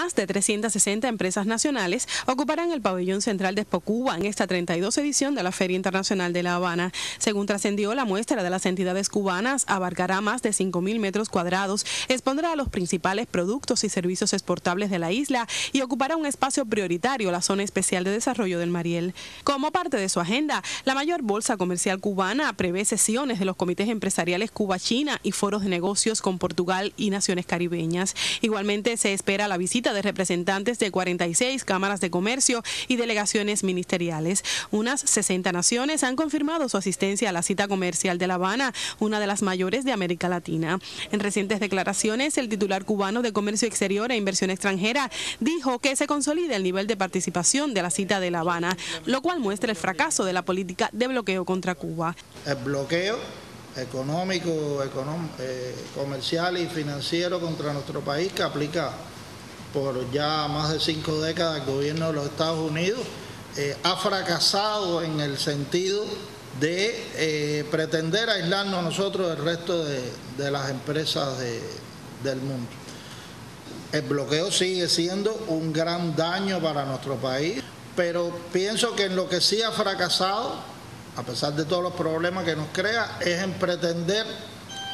Más de 360 empresas nacionales ocuparán el pabellón central de Expo Cuba en esta 32 edición de la Feria Internacional de La Habana. Según trascendió, la muestra de las entidades cubanas abarcará más de 5.000 metros cuadrados, expondrá los principales productos y servicios exportables de la isla y ocupará un espacio prioritario, la Zona Especial de Desarrollo del Mariel. Como parte de su agenda, la mayor bolsa comercial cubana prevé sesiones de los comités empresariales Cuba-China y foros de negocios con Portugal y Naciones Caribeñas. Igualmente se espera la visita de representantes de 46 cámaras de comercio y delegaciones ministeriales. Unas 60 naciones han confirmado su asistencia a la cita comercial de La Habana, una de las mayores de América Latina. En recientes declaraciones, el titular cubano de Comercio Exterior e Inversión Extranjera dijo que se consolida el nivel de participación de la cita de La Habana, lo cual muestra el fracaso de la política de bloqueo contra Cuba. El bloqueo económico, comercial y financiero contra nuestro país que aplica por ya más de 5 décadas el gobierno de los Estados Unidos, ha fracasado en el sentido de pretender aislarnos nosotros del resto de las empresas del mundo. El bloqueo sigue siendo un gran daño para nuestro país, pero pienso que en lo que sí ha fracasado, a pesar de todos los problemas que nos crea, es en pretender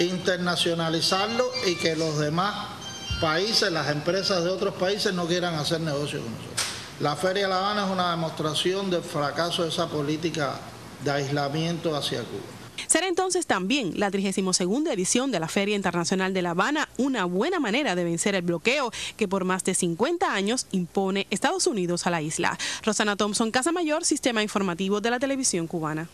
internacionalizarlo y que los demás países, las empresas de otros países, no quieran hacer negocio con nosotros. La Feria de La Habana es una demostración del fracaso de esa política de aislamiento hacia Cuba. Será entonces también la 32ª edición de la Feria Internacional de La Habana una buena manera de vencer el bloqueo que por más de 50 años impone Estados Unidos a la isla. Rosana Thompson, Casamayor, Sistema Informativo de la Televisión Cubana.